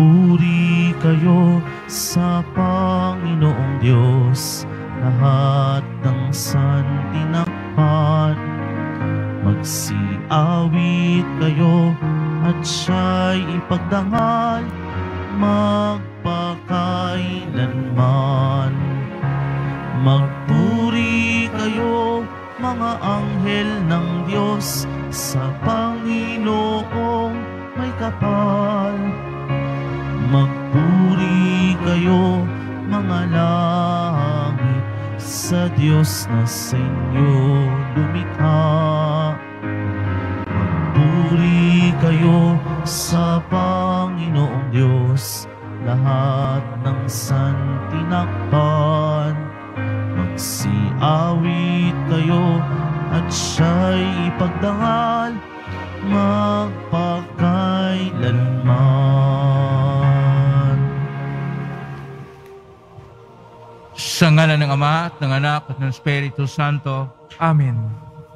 Puri kayo sa Panginoong Diyos, lahat ng santinakpan. Magsiawit kayo at siya'y ipagdangal magpakailanman. Magpuri kayo mga anghel ng Diyos sa Panginoong may kapal. Magpuri kayo mga langit sa Diyos na sa inyo lumikha. Magpuri kayo sa Panginoong Diyos, lahat ng santinakpan. Magsiawit kayo at siya'y ipagdangal magpakailanman. Sa ngala ng Ama at ng Anak at ng Espiritu Santo. Amen.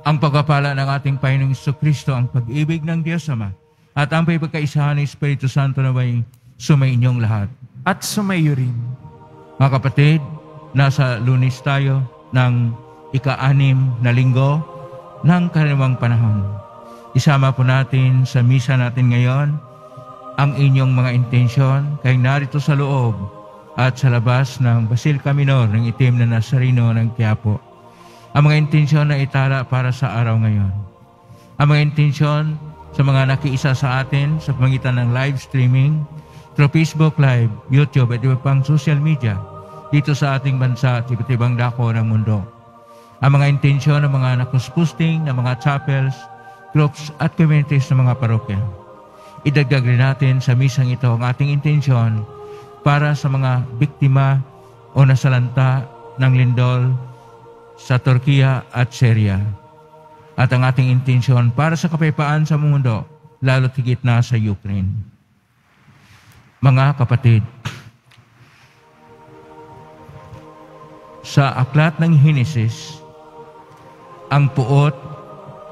Ang pagpapala ng ating Panginoong Jesucristo, ang pag-ibig ng Diyos Ama, at ang pagkaisahan ng Espiritu Santo na may sumainyong lahat. At sumaiyo rin. Mga kapatid, nasa Lunes tayo ng ika-6 na linggo ng kalimang panahon. Isama po natin sa misa natin ngayon ang inyong mga intensyon kay narito sa loob at sa labas ng Basilica Minore ng Itim na Nazareno ng Quiapo. Ang mga intensyon na itala para sa araw ngayon. Ang mga intensyon sa mga nakiisa sa atin sa pamagitan ng live streaming through Facebook Live, YouTube at iba pang social media dito sa ating bansa at iba't ibang dako ng mundo. Ang mga intensyon ng mga nakuskusting, ng mga chapels, groups at communities ng mga parokya. Idagdag rin natin sa misang ito ang ating intensyon para sa mga biktima o nasalanta ng lindol sa Turkiya at Syria. At ang ating intensyon para sa kapayapaan sa mundo, lalo't higit na sa Ukraine. Mga kapatid, sa aklat ng Genesis, ang puot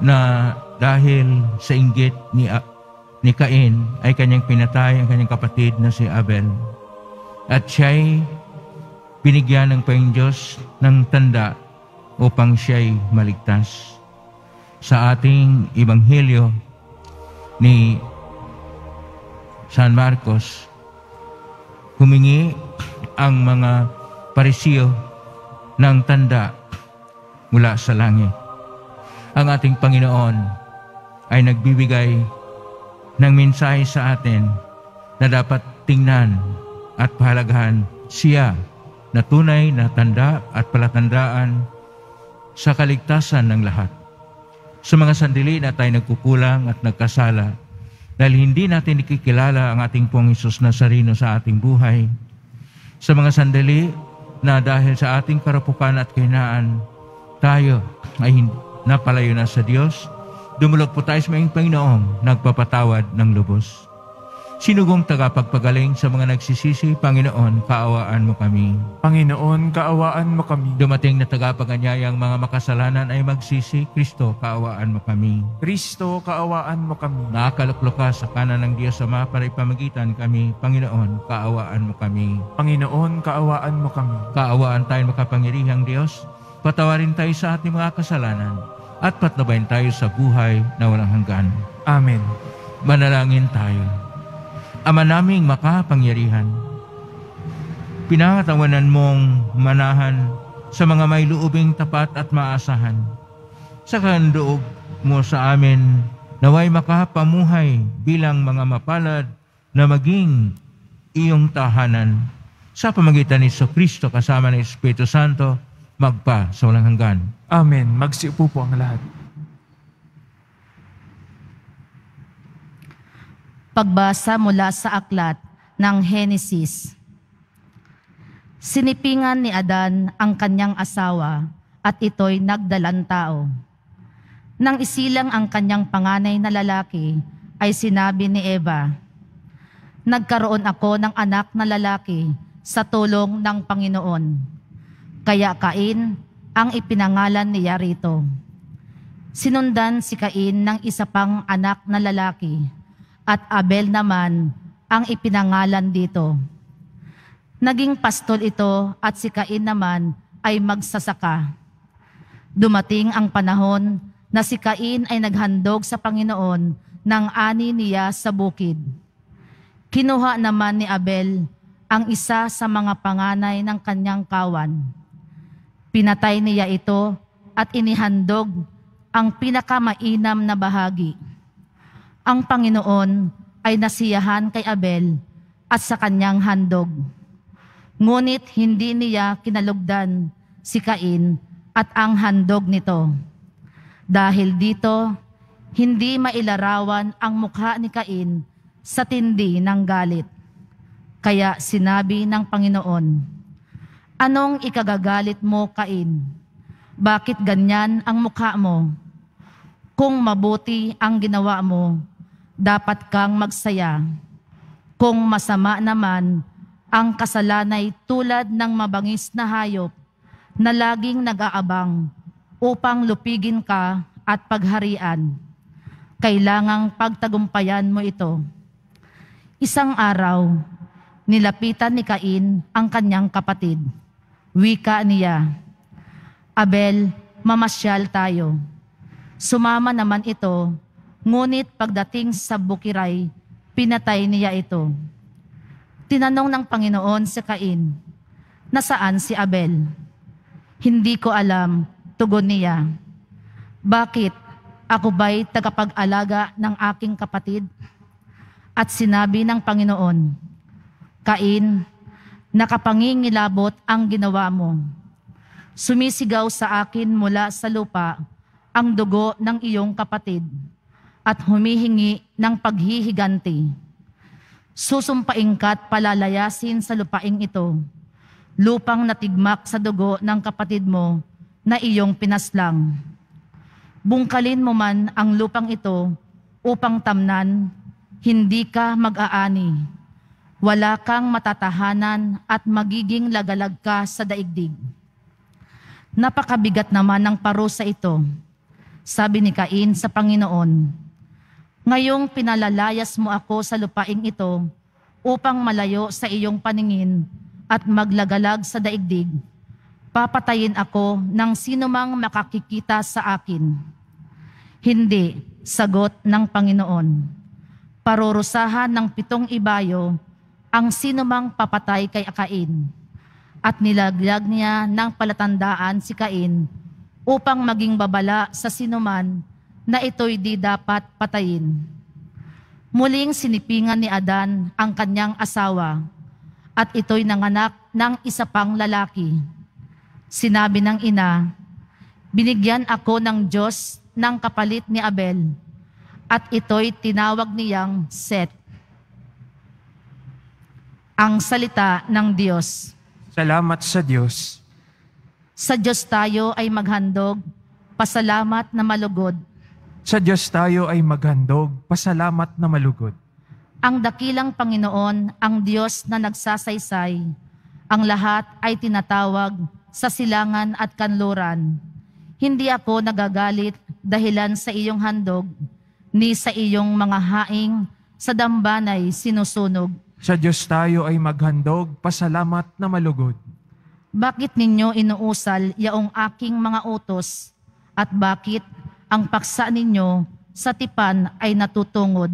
na dahil sa inggit ni Cain ay kanyang pinatay ang kanyang kapatid na si Abel. At siya'y binigyan ng Panginoong Diyos ng tanda upang siya'y maligtas. Sa ating Ebanghelyo ni San Marcos, humingi ang mga Pariseo ng tanda mula sa langit. Ang ating Panginoon ay nagbibigay ng mensahe sa atin na dapat tingnan at pahalagahan siya na tunay na tanda at palatandaan sa kaligtasan ng lahat. Sa mga sandali na tayo nagkukulang at nagkasala dahil hindi natin nakikilala ang ating Pong Jesús Nazareno sa ating buhay, sa mga sandali na dahil sa ating karapukan at kahinaan, tayo ay napalayo na sa Diyos, dumulog po tayo sa mga Panginoong nagpapatawad ng lubos. Sinugong tagapagpagaling sa mga nagsisisi, Panginoon, kaawaan mo kami. Panginoon, kaawaan mo kami. Dumating na tagapaganyayang mga makasalanan ay magsisi, Kristo, kaawaan mo kami. Kristo, kaawaan mo kami. Nakaluklok ka sa kanan ng Diyos Ama para ipamagitan kami, Panginoon, kaawaan mo kami. Panginoon, kaawaan mo kami. Kaawaan tayo makapangyarihang Diyos, patawarin tayo sa ating mga kasalanan, at patnubayan tayo sa buhay na walang hanggan. Amen. Manalangin tayo. Ama naming makapangyarihan, pinangatawanan mong manahan sa mga may luubing tapat at maasahan. Sa kanloob mo sa amin, naway makapamuhay bilang mga mapalad na maging iyong tahanan. Sa pamagitan ni Jesucristo kasama ng Espiritu Santo, magpa sa walang hanggan. Amen. Magsiupo po ang lahat. Pagbasa mula sa aklat ng Genesis. Sinipingan ni Adan ang kanyang asawa at ito'y nagdalang tao. Nang isilang ang kanyang panganay na lalaki ay sinabi ni Eva, "Nagkaroon ako ng anak na lalaki sa tulong ng Panginoon." Kaya Cain ang ipinangalan niya rito. Sinundan si Cain ng isa pang anak na lalaki, at Abel naman ang ipinangalan dito. Naging pastol ito at si Cain naman ay magsasaka. Dumating ang panahon na si Cain ay naghandog sa Panginoon ng ani niya sa bukid. Kinuha naman ni Abel ang isa sa mga panganay ng kanyang kawan. Pinatay niya ito at inihandog ang pinakamainam na bahagi. Ang Panginoon ay nasiyahan kay Abel at sa kanyang handog. Ngunit hindi niya kinalugdan si Cain at ang handog nito. Dahil dito, hindi mailarawan ang mukha ni Cain sa tindi ng galit. Kaya sinabi ng Panginoon, "Anong ikagagalit mo, Cain? Bakit ganyan ang mukha mo? Kung mabuti ang ginawa mo, dapat kang magsaya. Kung masama naman, ang kasalanay tulad ng mabangis na hayop na laging nag-aabang upang lupigin ka at pagharian. Kailangang pagtagumpayan mo ito." Isang araw, nilapitan ni Cain ang kanyang kapatid. Wika niya, "Abel, mamasyal tayo." Sumama naman ito, ngunit pagdating sa bukiray, pinatay niya ito. Tinanong ng Panginoon si Cain, "Nasaan si Abel?" "Hindi ko alam," tugon niya. "Bakit? Ako ba'y tagapag-alaga ng aking kapatid?" At sinabi ng Panginoon, "Cain, nakapangingilabot ang ginawa mo. Sumisigaw sa akin mula sa lupa ang dugo ng iyong kapatid at humihingi ng paghihiganti. Susumpain ka't palalayasin sa lupaing ito, lupang natigmak sa dugo ng kapatid mo na iyong pinaslang. Bungkalin mo man ang lupang ito upang tamnan, hindi ka mag-aani. Wala kang matatahanan at magiging lagalag ka sa daigdig." Napakabigat naman ng parusa ito. Sabi ni Cain sa Panginoon, "Ngayong pinalalayas mo ako sa lupaing ito upang malayo sa iyong paningin at maglagalag sa daigdig, papatayin ako ng sinumang makakikita sa akin." "Hindi," sagot ng Panginoon. "Parurusahan ng 7 ibayo ang sinumang papatay kay Cain." At nilaglag niya ng palatandaan si Cain upang maging babala sa sinuman na ito'y di dapat patayin. Muling sinipingan ni Adan ang kanyang asawa at ito'y nanganak ng isa pang lalaki. Sinabi ng ina, "Binigyan ako ng Diyos ng kapalit ni Abel," at ito'y tinawag niyang Set. Ang salita ng Diyos. Salamat sa Diyos. Sa Diyos tayo ay maghandog, pasalamat na malugod. Sa Diyos tayo ay maghandog, pasalamat na malugod. Ang dakilang Panginoon, ang Diyos na nagsasaysay, ang lahat ay tinatawag sa silangan at kanluran. Hindi ako nagagalit dahilan sa iyong handog, ni sa iyong mga haing sa dambanay sinusunog. Sa Diyos tayo ay maghandog, pasalamat na malugod. Bakit ninyo inuusal yaong aking mga utos, at bakit ang paksa ninyo sa tipan ay natutungod?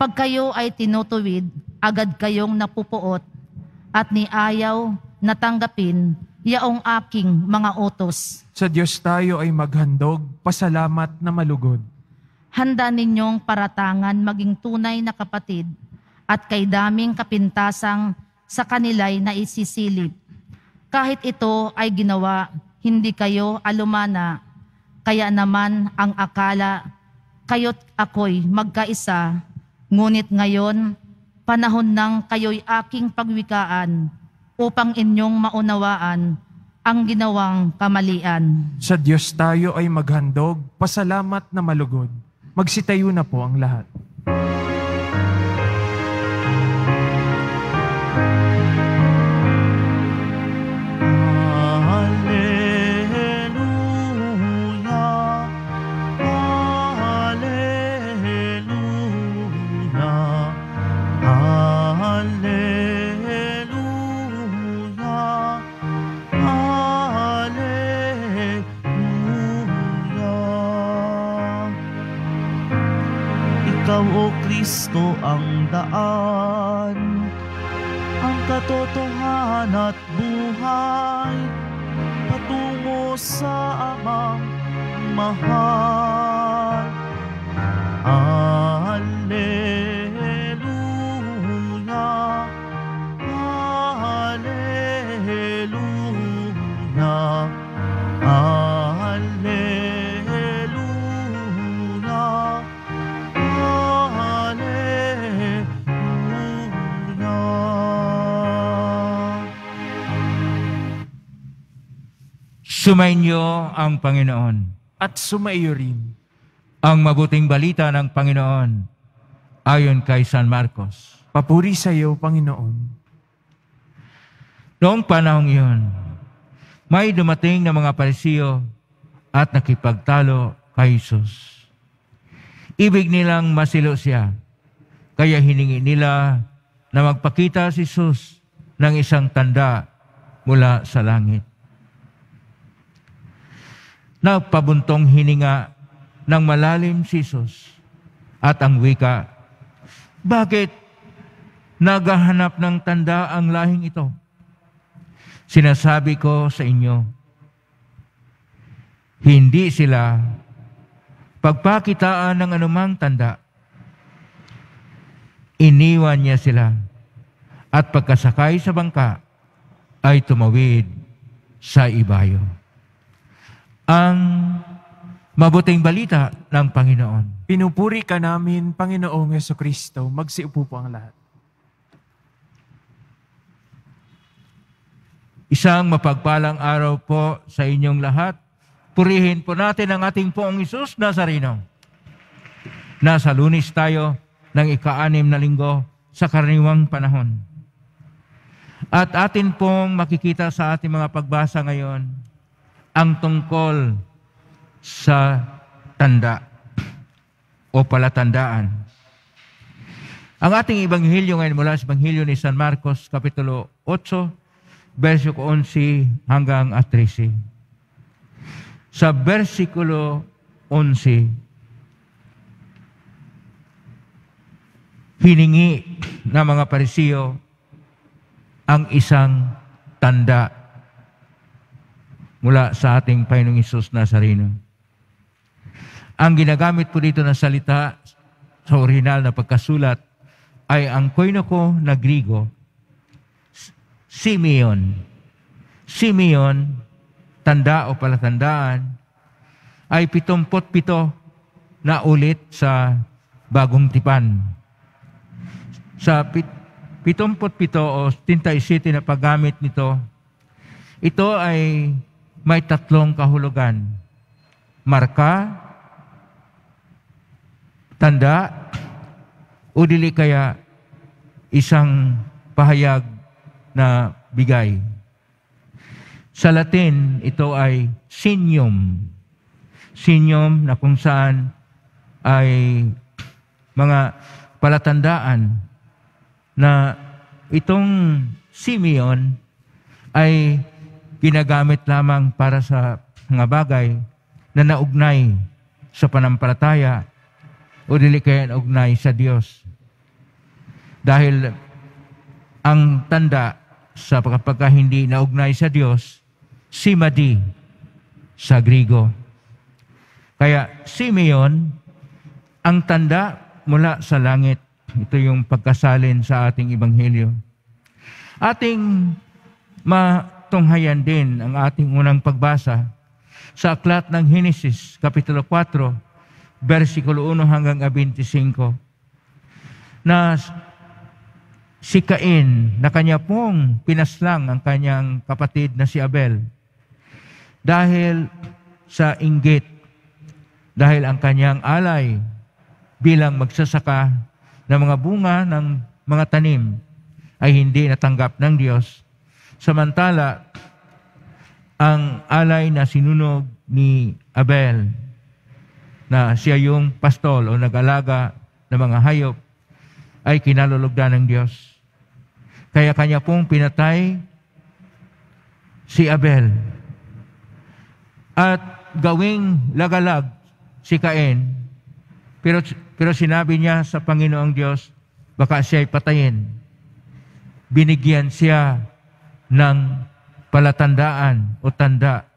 Pag kayo ay tinutuwid, agad kayong napupuot, at niayaw na tanggapin yaong aking mga utos. Sa Diyos tayo ay maghandog, pasalamat na malugod. Handa ninyong paratangan maging tunay na kapatid, at kay daming kapintasang sa kanila'y naisisilip. Kahit ito ay ginawa, hindi kayo alumana, kaya naman ang akala, kayo't ako'y magkaisa, ngunit ngayon, panahon nang kayo'y aking pagwikaan upang inyong maunawaan ang ginawang kamalian. Sa Diyos tayo ay maghandog, pasalamat na malugod. Magsitayo na po ang lahat. Ikaw, O Kristo, ang daan, ang katotohanan at buhay, patungo sa Amang mahal. Alleluia, alleluia, alleluia. Sumainyo ang Panginoon. At sumaiyo rin. Ang mabuting balita ng Panginoon ayon kay San Marcos. Papuri sa iyo, Panginoon. Noong panahong iyon, may dumating na mga Pariseo at nakipagtalo kay Jesus. Ibig nilang masilo siya, kaya hiningi nila na magpakita si Jesus ng isang tanda mula sa langit. Nagpabuntong hininga ng malalim si Jesus at ang wika, bakit naghahanap ng tanda ang lahing ito? Sinasabi ko sa inyo, hindi sila pagpakitaan ng anumang tanda. Iniwan niya sila at pagkasakay sa bangka ay tumawid sa ibayo. Ang mabuting balita ng Panginoon. Pinupuri ka namin, Panginoong Jesucristo. Magsiupo po ang lahat. Isang mapagpalang araw po sa inyong lahat. Purihin po natin ang ating Poong Jesús Nazareno. Nasa Lunes tayo ng ika-6 na linggo sa karaniwang panahon. At atin pong makikita sa ating mga pagbasa ngayon ang tungkol sa tanda o palatandaan. Ang ating Ebanghelyo ngayon mula sa Ebanghelyo ni San Marcos, Kapitulo 8, versiko 11 hanggang 13. Sa versikulo 11, hiningi ng mga Pariseo ang isang tanda mula sa ating Panginoong Jesús Nazareno. Ang ginagamit po dito na salita sa orihinal na pagkasulat ay ang Koine na Griyego, Simeion. Simeion, tanda o palatandaan, ay 77 na ulit sa Bagong Tipan. Sa 77 o 67 na paggamit nito, ito ay may tatlong kahulugan. Marka, tanda, o dili kaya isang pahayag na bigay. Sa Latin, ito ay signum. Signum na kung saan ay mga palatandaan na itong Simeion ay ginagamit lamang para sa mga bagay na naugnay sa panampalataya o dili kaya naugnay sa Diyos. Dahil ang tanda sa pagka hindi naugnay sa Diyos, simadi sa Griyego. Kaya Simeion, ang tanda mula sa langit. Ito yung pagkasalin sa ating Ebanghelyo. Ating matunghayan din ang ating unang pagbasa sa aklat ng Genesis, Kapitulo 4, versikulo 1 hanggang 25, na si Cain na kanya pong pinaslang ang kanyang kapatid na si Abel dahil sa inggit, dahil ang kanyang alay bilang magsasaka ng mga bunga ng mga tanim ay hindi natanggap ng Diyos. Samantala, ang alay na sinunog ni Abel, na siya yung pastol o nag-alaga ng mga hayop, ay kinalulugdan ng Diyos. Kaya kanya pong pinatay si Abel. At gawing lagalag si Cain Pero sinabi niya sa Panginoong Diyos, baka siya'y patayin. Binigyan siya ng palatandaan o tanda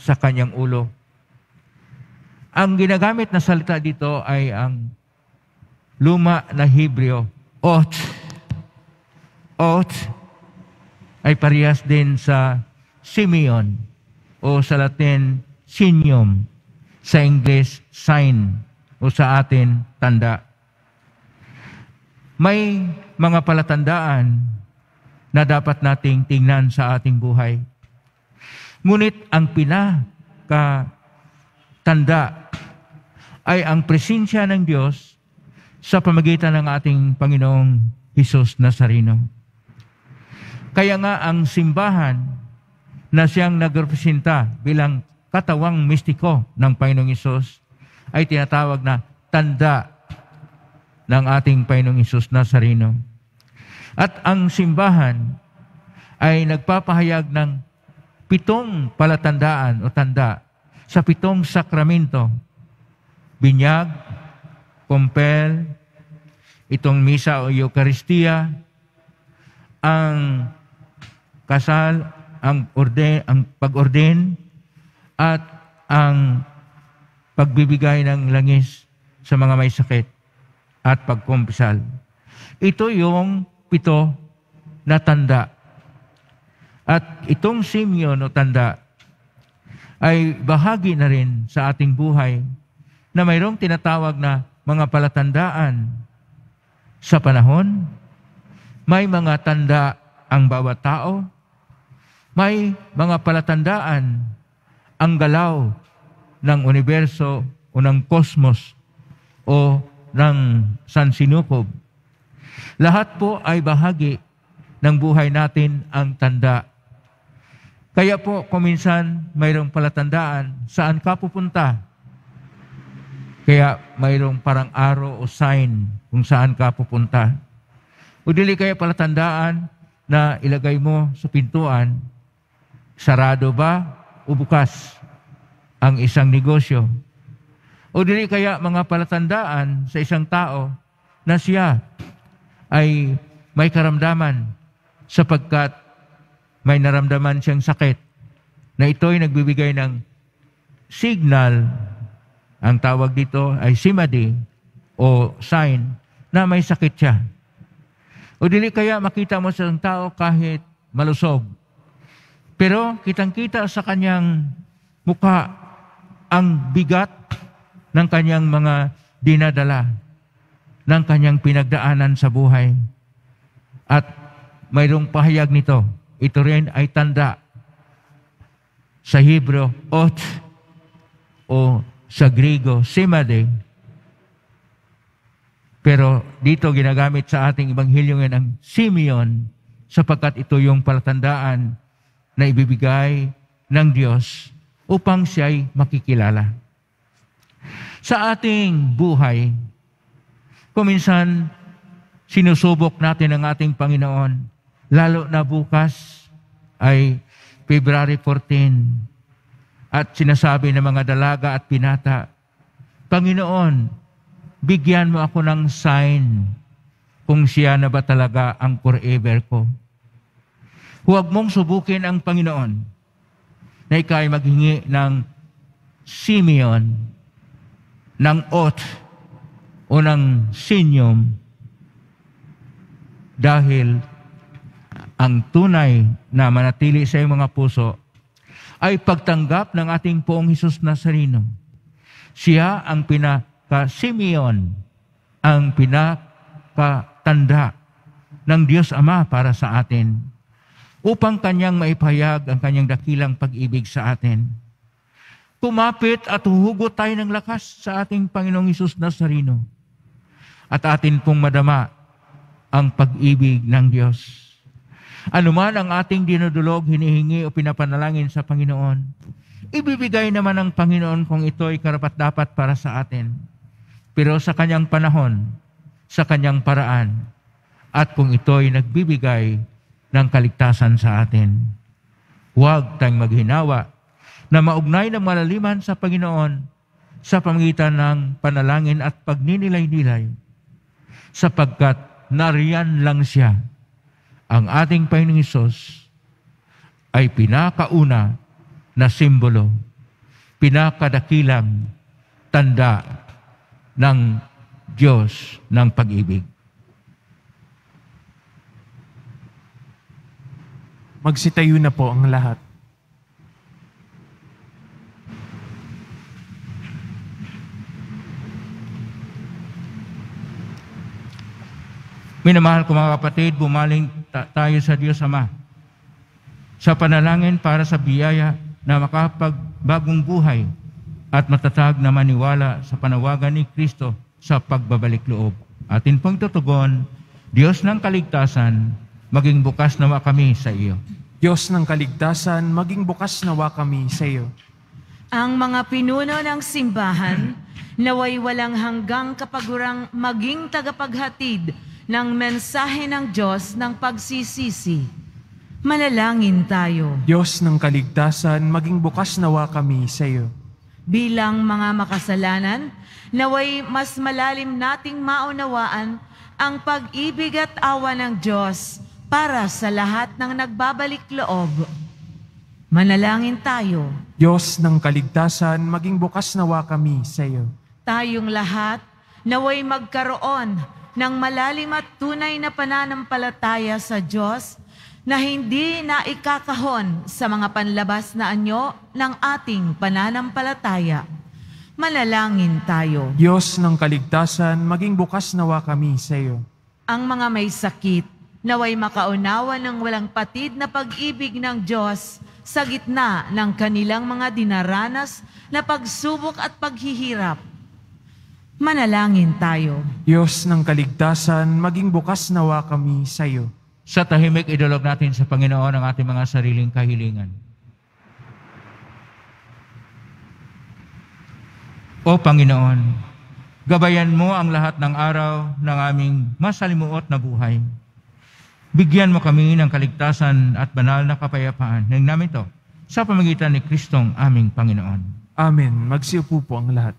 sa kanyang ulo. Ang ginagamit na salita dito ay ang luma na Hebreo. Ot. Ot ay parehas din sa Simeion o sa Latin signum, sa English sign o sa atin tanda. May mga palatandaan na dapat nating tingnan sa ating buhay. Ngunit ang pinakatanda ay ang presensya ng Diyos sa pamamagitan ng ating Panginoong Jesús Nazareno. Kaya nga ang simbahan na siyang nagrepresenta bilang katawang mistiko ng Panginoong Jesús ay tinatawag na tanda ng ating Panginoong Jesús Nazareno. At ang simbahan ay nagpapahayag ng 7 palatandaan o tanda sa 7 sakramento. Binyag, kumpel, itong misa o Ikaristiya, ang kasal, ang pag-orden, at ang pagbibigay ng langis sa mga may sakit at pagkumpisal. Ito yung 7 na tanda. At itong Simeion o tanda ay bahagi na rin sa ating buhay na mayroong tinatawag na mga palatandaan sa panahon. May mga tanda ang bawat tao. May mga palatandaan ang galaw ng universo o ng kosmos o ng sansinukob. Lahat po ay bahagi ng buhay natin ang tanda. Kaya po, kuminsan, mayroong palatandaan saan ka pupunta. Kaya mayroong parang arrow o sign kung saan ka pupunta. O dili kaya palatandaan na ilagay mo sa pintuan, sarado ba o bukas ang isang negosyo. O dili kaya mga palatandaan sa isang tao na siya ay may karamdaman sapagkat may naramdaman siyang sakit na ito'y nagbibigay ng signal, ang tawag dito ay simadi o sign na may sakit siya. O dili kaya makita mo sa isang tao kahit malusog, pero kitang-kita sa kanyang mukha ang bigat ng kanyang mga dinadala, ng kanyang pinagdaanan sa buhay. At mayroong pahayag nito. Ito rin ay tanda. Sa Hebreo, ot, o sa Griyego, simade. Pero dito ginagamit sa ating Ebanghelyo ngayon ang Simeion sapagkat ito yung palatandaan na ibibigay ng Diyos upang siya'y makikilala. Sa ating buhay, kung minsan, sinusubok natin ang ating Panginoon, lalo na bukas ay February 14. At sinasabi ng mga dalaga at binata, Panginoon, bigyan mo ako ng sign kung siya na ba talaga ang forever ko. Huwag mong subukin ang Panginoon na ikaw ay maghingi ng Simeion, ng oath, o ng sinyum, dahil ang tunay na manatili sa iyong mga puso ay pagtanggap ng ating Poong Jesús Nazareno. Siya ang pinaka-Simeion, ang pinakatanda ng Diyos Ama para sa atin, upang kanyang maipahayag ang kanyang dakilang pag-ibig sa atin. Kumapit at huhugot tayo ng lakas sa ating Panginoong Jesús Nazareno. At atin pong madama ang pag-ibig ng Diyos. Anuman ang ating dinudulog, hinihingi o pinapanalangin sa Panginoon, ibibigay naman ng Panginoon kung ito ay karapat-dapat para sa atin. Pero sa kanyang panahon, sa kanyang paraan, at kung ito ay nagbibigay ng kaligtasan sa atin. Huwag tayong maghinawa na maugnay ng malaliman sa Panginoon sa pamamagitan ng panalangin at pagninilay-nilay, sapagkat nariyan lang siya. Ang ating Panginoong Hesus ay pinakauna na simbolo, pinakadakilang tanda ng Diyos ng pag-ibig. Magsitayo na po ang lahat. Minamahal ko mga kapatid, bumaling tayo sa Diyos Ama sa panalangin para sa biyaya na makapagbagong buhay at matatag na maniwala sa panawagan ni Kristo sa pagbabalik loob. Atin pong tutugon, Diyos ng kaligtasan, maging bukas nawa kami sa iyo. Diyos ng kaligtasan, maging bukas nawa kami sa iyo. Ang mga pinuno ng simbahan, naway walang hanggang kapagurang maging tagapaghatid ng mensahe ng Diyos ng pagsisisi. Manalangin tayo. Diyos ng kaligtasan, maging bukas nawa kami sa iyo. Bilang mga makasalanan, naway mas malalim nating maunawaan ang pag-ibig at awa ng Diyos para sa lahat ng nagbabalik loob. Manalangin tayo. Diyos ng kaligtasan, maging bukas nawa kami sa iyo. Tayong lahat naway magkaroon ng malalim at tunay na pananampalataya sa Diyos na hindi na ikakahon sa mga panlabas na anyo ng ating pananampalataya. Manalangin tayo. Diyos ng kaligtasan, maging bukas nawa kami sa iyo. Ang mga may sakit, naway makaunawa ng walang patid na pag-ibig ng Diyos sa gitna ng kanilang mga dinaranas na pagsubok at paghihirap. Manalangin tayo. Diyos ng kaligtasan, maging bukas nawa kami sa iyo. Sa tahimik, idulog natin sa Panginoon ang ating mga sariling kahilingan. O Panginoon, gabayan mo ang lahat ng araw ng aming masalimuot na buhay. Bigyan mo kami ng kaligtasan at banal na kapayapaan ng namin ito sa pamamagitan ni Kristong aming Panginoon. Amen. Magsiupo po ang lahat.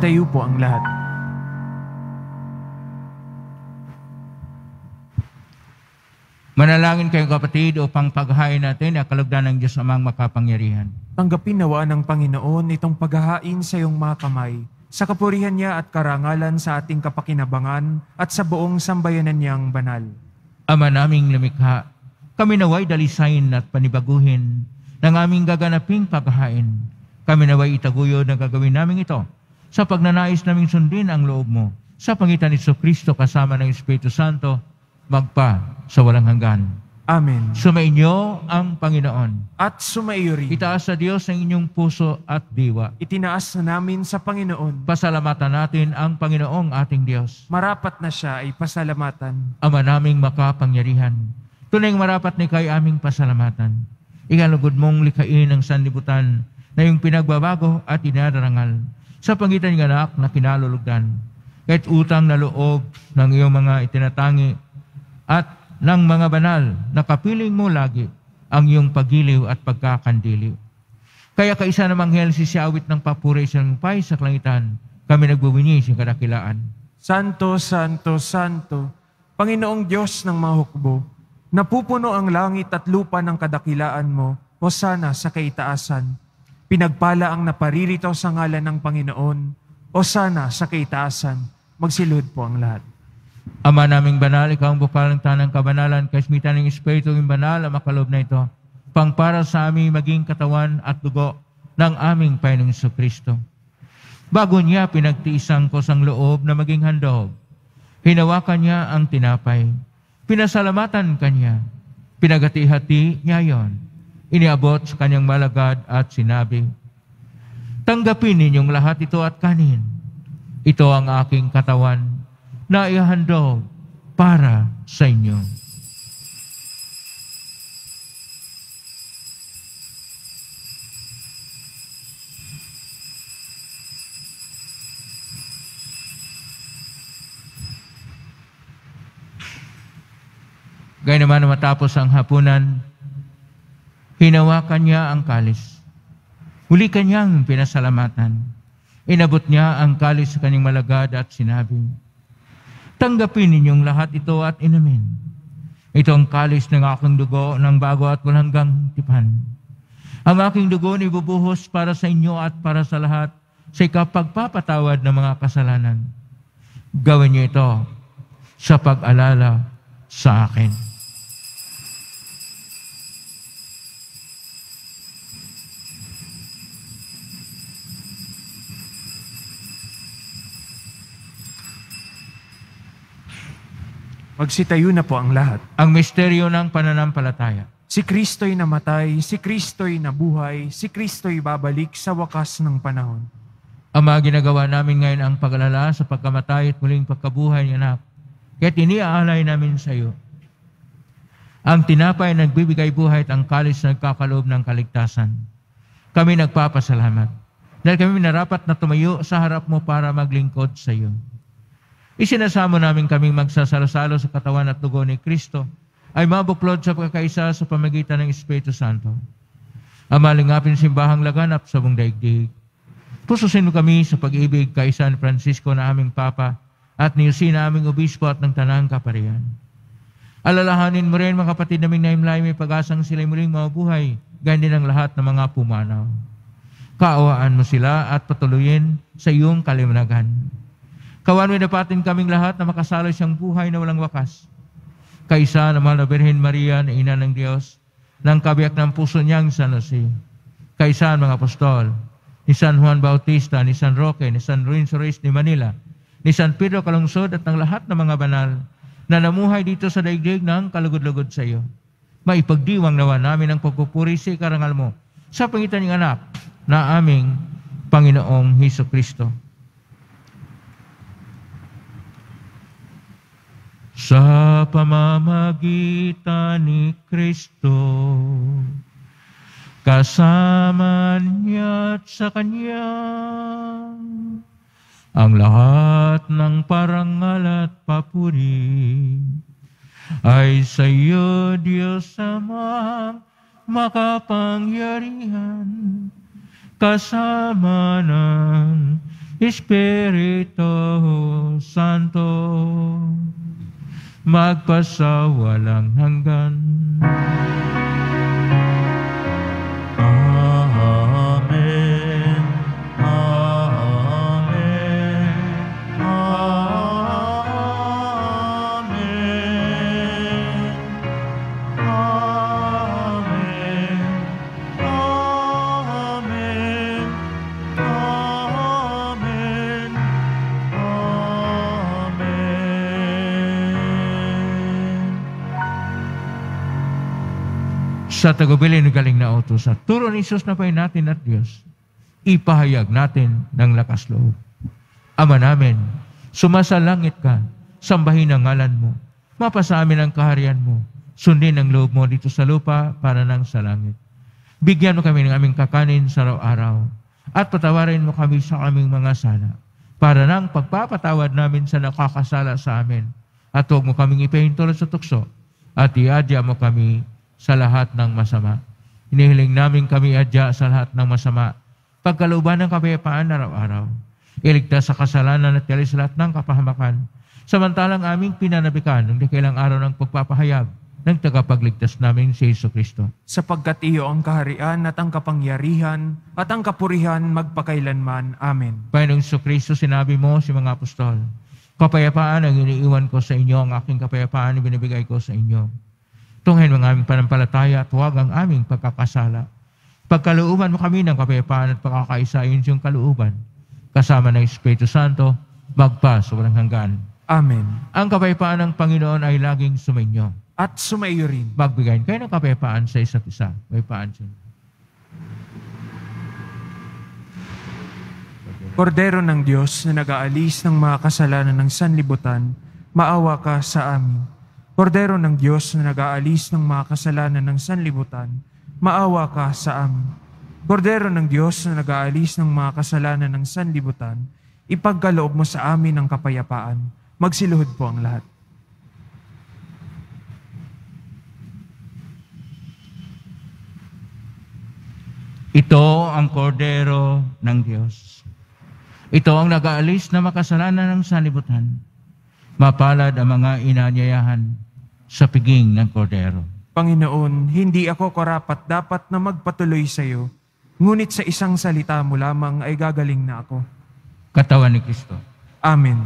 Tayo po ang lahat. Manalangin kayo kapatid upang paghain natin ang kalugdan ng Diyos Amang makapangyarihan. Tanggapin nawa ng Panginoon itong paghahain sa iyong mga kamay, sa kapurihan niya at karangalan sa ating kapakinabangan at sa buong sambayanan niyang banal. Ama naming lumikha, kami naway dalisain at panibaguhin ng aming gaganaping paghahain. Kami naway itaguyod na gagawin namin ito sa pagnanais naming sundin ang loob mo, sa pangitan ni Jesucristo kasama ng Espiritu Santo, magpa sa walang hanggan. Amen. Sumainyo ang Panginoon. At sumaiyo rin. Itaas sa Diyos ang inyong puso at diwa. Itinaas na namin sa Panginoon. Pasalamatan natin ang Panginoong ating Diyos. Marapat na siya ay pasalamatan. Ama naming makapangyarihan, tunay marapat ni kay aming pasalamatan. Ikalugod mong likain ang sanlibutan na yung pinagbabago at inararangal sa pangitan ng anak na kinalulugdan, kahit utang na loob ng iyong mga itinatangi at ng mga banal na kapiling mo lagi ang iyong pagiliw at pagkakandiliw. Kaya kaisa ng Manghelsi si awit ng papuri sa lupay sa kalangitan, kami nagbuwini sa kadakilaan. Santo, Santo, Santo, Panginoong Diyos ng mga hukbo, Napupuno ang langit at lupa ng kadakilaan mo, Hosana sa kaitaasan. Pinagpala ang naparirito sa ngalan ng Panginoon, Hosana sa kaitaasan. Magsilud po ang lahat. Ama naming banal, ikaw ang bukal ng tanang kabanalan, kaismitan ng Espiritu ng banal ang makalob na ito, pangpara sa aming maging katawan at dugo ng aming Panginoong Jesucristo. Bago niya pinagtiisang ko sang loob na maging handog, hinawakan niya ang tinapay, pinasalamatan kanya, pinagati-hati niya yon, iniabot sa kanyang malagad at sinabi, "Tanggapin ninyong lahat ito at kanin. Ito ang aking katawan na ihandog para sa inyo." Gaya naman matapos ang hapunan, hinawakan niya ang kalis. Huli kanyang pinasalamatan. Inabot niya ang kalis sa kanyang malagad at sinabi, "Tanggapin ninyong lahat ito at inumin. Ito ang kalis ng aking dugo ng bago at walang hanggang tipan. Ang aking dugo ibubuhos para sa inyo at para sa lahat sa ikapagpapatawad ng mga kasalanan. Gawin niyo ito sa pag-alala sa akin." Magsitayo na po ang lahat. Ang misteryo ng pananampalataya. Si Kristo'y namatay, si Kristo'y nabuhay, si Kristo'y babalik sa wakas ng panahon. Ama, ginagawa namin ngayon ang pag-alala sa pagkamatay at muling pagkabuhay ni Anak, kaya't iniaalay namin sa iyo ang tinapay na nagbibigay buhay at ang kalis na nagkakaloob ng kaligtasan. Kami nagpapasalamat dahil kami narapat na tumayo sa harap mo para maglingkod sa iyo. Isinasamo namin kaming magsasalo-salo sa katawan at dugo ni Kristo ay mabuklod sa pagkakaisa sa pamamagitan ng Espiritu Santo. Ang malingapin simbahang laganap sa buong daigdig. Pususin kami sa pag-ibig kay San Francisco na aming Papa at ni Yusin na aming Obispo at ng Tanang Kaparian. Alalahanin mo rin mga kapatid naming naimlay may pag-asang sila'y muling mabuhay, gaya din ang lahat ng mga pumanaw. Kaawaan mo sila at patuloyin sa iyong kaliwanagan. Kawan mo dapatin kaming lahat na makasalo siyang buhay na walang wakas. Kaisa na mahal na Birhen Maria na Ina ng Diyos, ng kabiyak ng puso niyang San Jose. Kaisa ang mga apostol, ni San Juan Bautista, ni San Roque, ni San Ruins ni Manila, ni San Pedro Kalungsod at ng lahat ng mga banal na namuhay dito sa daigdig ng kalugod-lugod sa iyo. Maipagdiwang nawa namin ang pagpupuri sa ikarangal mo sa pangitan ng anak na aming Panginoong Jesucristo. Sa pamamagitan ni Kristo, kasama niya at sa Kanya, ang lahat ng parangal at papuri ay sa iyo, Diyos Amang makapangyarihan, kasama ng Espiritu Santo, magpasawalang hanggan. Amen. Amen. Amen. Amen. Amen. Amen. Sa tagubilin ng galing na utos at turo ni Jesus na payo natin at Diyos, ipahayag natin ng lakas loob. Ama namin, sumasalangit ka, sambahin ang ngalan mo, mapasa amin ang kaharian mo, sundin ang loob mo dito sa lupa para nang sa langit. Bigyan mo kami ng aming kakanin sa araw-araw at patawarin mo kami sa aming mga sala para nang pagpapatawad namin sa nakakasala sa amin at huwag mo kaming ipahintulot sa tukso at iadya mo kami sa lahat ng masama. Inihiling namin kami adya sa lahat ng masama. Pagkalooban ng kapayapaan araw-araw. Iligtas sa kasalanan at yalis lahat ng kapahamakan. Samantalang aming pinanabikan ng dakilang araw ng pagpapahayag ng tagapagligtas namin si Jesucristo. Sapagkat iyo ang kaharian at ang kapangyarihan at ang kapurihan magpakailanman. Amen. Panginoong Jesucristo, sinabi mo si mga apostol, kapayapaan ang iniiwan ko sa inyo, ang aking kapayapaan ang binibigay ko sa inyo. Tunghayan ang aming panampalataya at huwag ang aming pagkakasala. Pagkalooban mo kami ng kapayapaan at pagkakaisa, yun yung kalooban. Kasama ng Espiritu Santo, magpa sa walang hanggan. Amen. Ang kapayapaan ng Panginoon ay laging sumainyo. At sumaiyo rin. Magbigayin kayo ng kapayapaan sa isa't isa. Kapayapaan siya. Kordero ng Diyos na nag-aalis ng mga kasalanan ng sanlibutan, maawa ka sa amin. Kordero ng Diyos na nag-aalis ng mga kasalanan ng sanlibutan, maawa ka sa amin. Kordero ng Diyos na nag-aalis ng mga kasalanan ng sanlibutan, ipagkaloob mo sa amin ang kapayapaan. Magsiluhod po ang lahat. Ito ang kordero ng Diyos. Ito ang nag-aalis na makasalanan ng sanlibutan. Mapalad ang mga inanyayahan sa piging ng kordero. Panginoon, hindi ako karapat dapat na magpatuloy sa iyo, ngunit sa isang salita mo lamang ay gagaling na ako. Katawan ni Kristo. Amen.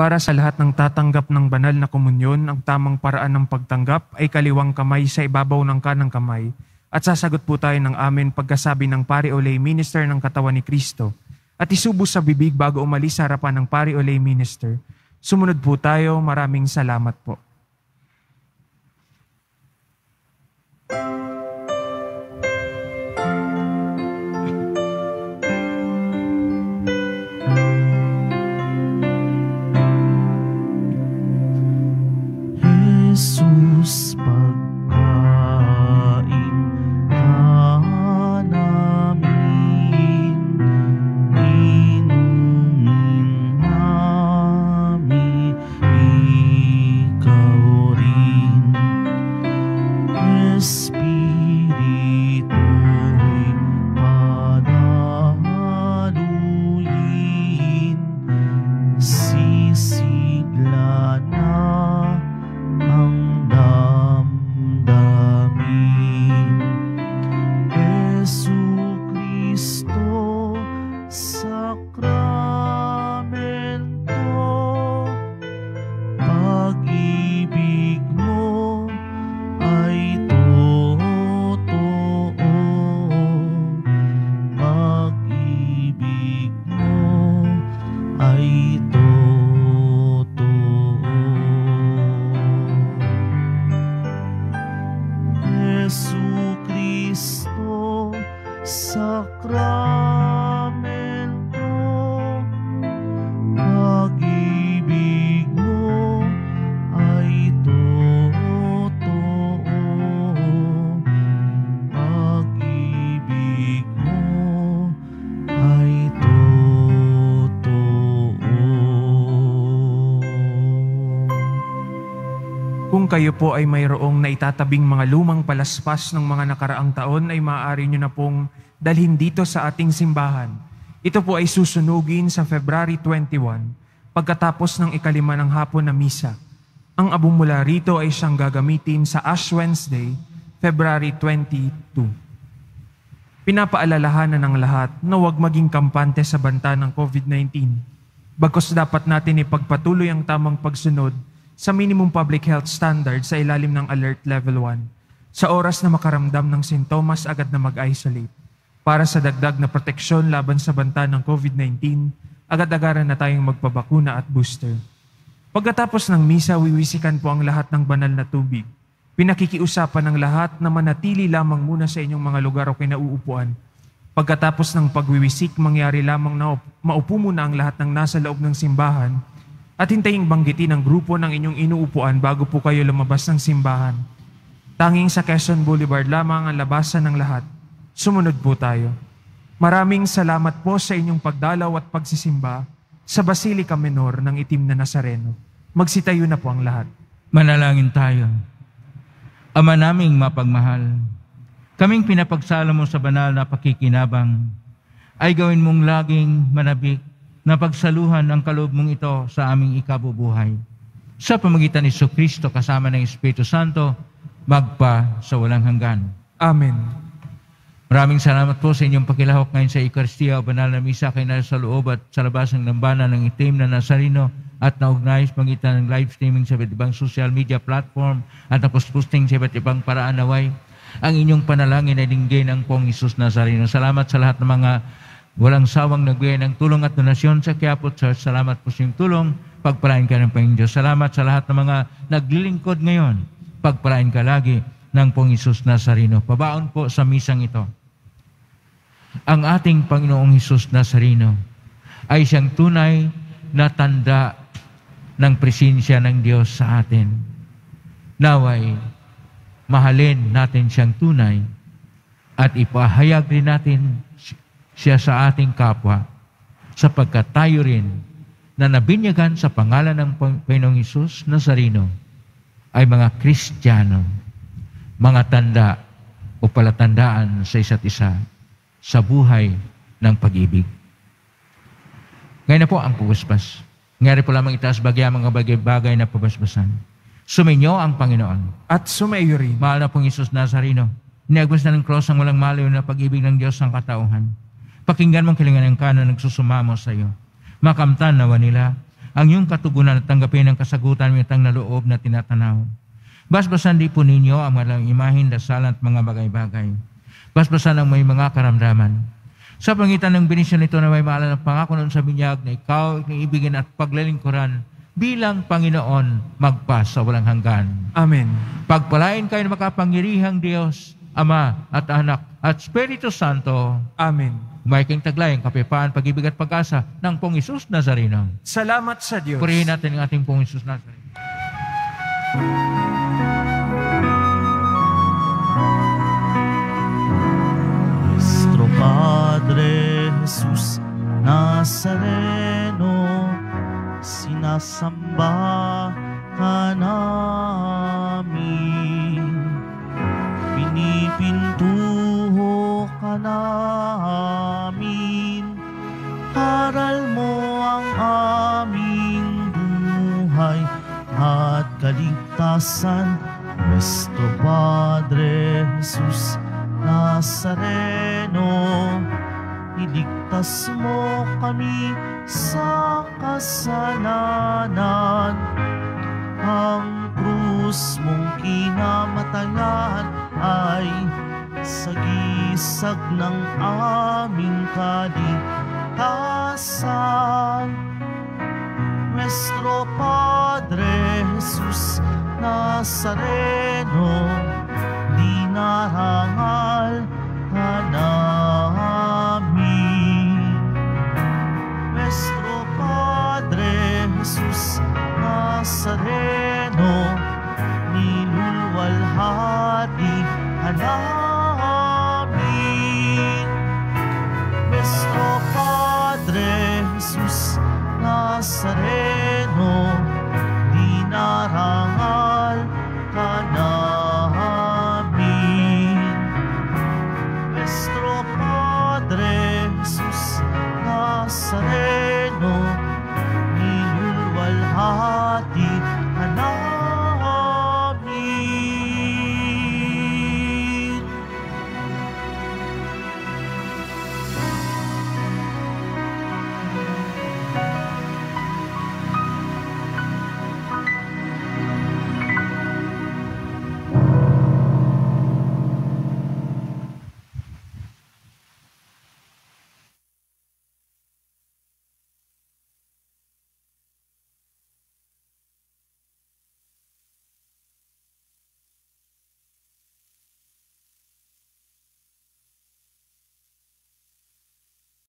Para sa lahat ng tatanggap ng banal na komunyon, ang tamang paraan ng pagtanggap ay kaliwang kamay sa ibabaw ng kanang kamay at sasagot po tayo ng amen pagkasabi ng pari o lay minister ng katawan ni Kristo at isubo sa bibig bago umalis sa harapan ng pari o lay minister. Sumunod po tayo. Maraming salamat po. Jesus, pagkain ka namin, inumin namin, ikaw rin, Espiritu'y padaluyin, sisigla na kayo po ay mayroong naitatabing mga lumang palaspas ng mga nakaraang taon ay maaari nyo na pong dalhin dito sa ating simbahan. Ito po ay susunugin sa February 21 pagkatapos ng 5 ng hapon na misa. Ang abong mula rito ay siyang gagamitin sa Ash Wednesday, February 22. Pinapaalalahanan ng lahat na huwag maging kampante sa banta ng COVID-19. Bagkus dapat natin ipagpatuloy ang tamang pagsunod sa minimum public health standard sa ilalim ng Alert Level 1, sa oras na makaramdam ng sintomas agad na mag-isolate. Para sa dagdag na proteksyon laban sa banta ng COVID-19, agad-agaran na tayong magpabakuna at booster. Pagkatapos ng misa, wiwisikan po ang lahat ng banal na tubig. Pinakikiusapan ng lahat na manatili lamang muna sa inyong mga lugar o kinauupuan. Pagkatapos ng pagwiwisik, mangyari lamang na maupo muna ang lahat ng nasa loob ng simbahan at hintaying banggitin ang grupo ng inyong inuupuan bago po kayo lumabas ng simbahan. Tanging sa Quezon Boulevard lamang ang labasan ng lahat. Sumunod po tayo. Maraming salamat po sa inyong pagdalaw at pagsisimba sa Basilica Minore ng Itim na Nazareno. Magsitayo na po ang lahat. Manalangin tayo. Ama naming mapagmahal, Kaming pinapagsala mo sa banal na pakikinabang, ay gawin mong laging manabik na pagsaluhan ang kaloob mong ito sa aming ikabubuhay. Sa pamagitan ni Kristo kasama ng Espiritu Santo, magpa sa walang hanggan. Amen. Maraming salamat po sa inyong pakilahok ngayon sa Ikaristiya o Banal na Misa kayo na sa loob at sa labas ng lambana ng itim na Nazareno at naugnayos magitan ng live streaming sa iba't ibang social media platform at napost-posting sa iba't ibang paraan naway. Ang inyong panalangin ay dinggin ang Pong Jesús Nazareno. Salamat sa lahat ng mga walang sawang nagbigay ng tulong at donasyon sa Quiapo Church. Salamat po sa inyong tulong. Pagpalain ka ng Panginoon Diyos. Salamat sa lahat ng mga naglilingkod ngayon. Pagpalain ka lagi ng Pong Jesús Nazareno. Pabaon po sa misang ito. Ang ating Panginoong Jesús Nazareno ay siyang tunay na tanda ng presensya ng Diyos sa atin. Naway, mahalin natin siyang tunay at ipahayag rin natin siya sa ating kapwa sapagkat tayo rin na nabinyagan sa pangalan ng Panginoong Jesús Nazareno ay mga Kristiyano, mga tanda o palatandaan sa isa't isa sa buhay ng pag-ibig. Ngayon na po ang pagpaspas. Ngayari po lamang itaas bagya mga bagay-bagay na pabasbasan. Suminyo ang Panginoon. At sumayo rin. Mahal na Pong Jesús Nazareno, inagwas na ng cross ang walang maliw na pag-ibig ng Diyos ng katauhan. Pakinggan mong kilingan ng kanon nagsusumamo sa iyo. Makamtan nawa nila ang iyong katugunan at tanggapin ang kasagutan ng itang na loob na tinatanaw. Basbasan di po ninyo ang malang imahin, dasalan at mga bagay-bagay. Basbasan ang may mga karamdaman. Sa pangitan ng binisyon nito na may maalan ng pangako noon sa binyag na ikaw iibigin at paglalingkuran bilang Panginoon magpa sa walang hanggan. Amen. Pagpalain kayo ng makapangyarihang Diyos, Ama at Anak at Espiritu Santo. Amen. Umayking taglay ang kapayapaan, pag-ibig at pag-asa ng Pong Jesús Nazareno. Salamat sa Diyos. Purihin natin ang ating Pong Jesús Nazareno. Padre Jesús Nazareno, sinasamba ka namin, pinipintuho ka namin, aral mo ang aming buhay at kaligtasan, nuestro Padre Jesús Nazareno, iligtas mo kami sa kasalanan. Ang krus mong kinamatayan ay sagisag ng aming kaligtasan. Nuestro Padre Jesús Nazareno, narangal ka namin. Nuestro Padre Jesús Nazareno, nilulwalhati ka namin. Nuestro Padre Jesús Nazareno, dinarangal ka namin. Sorry.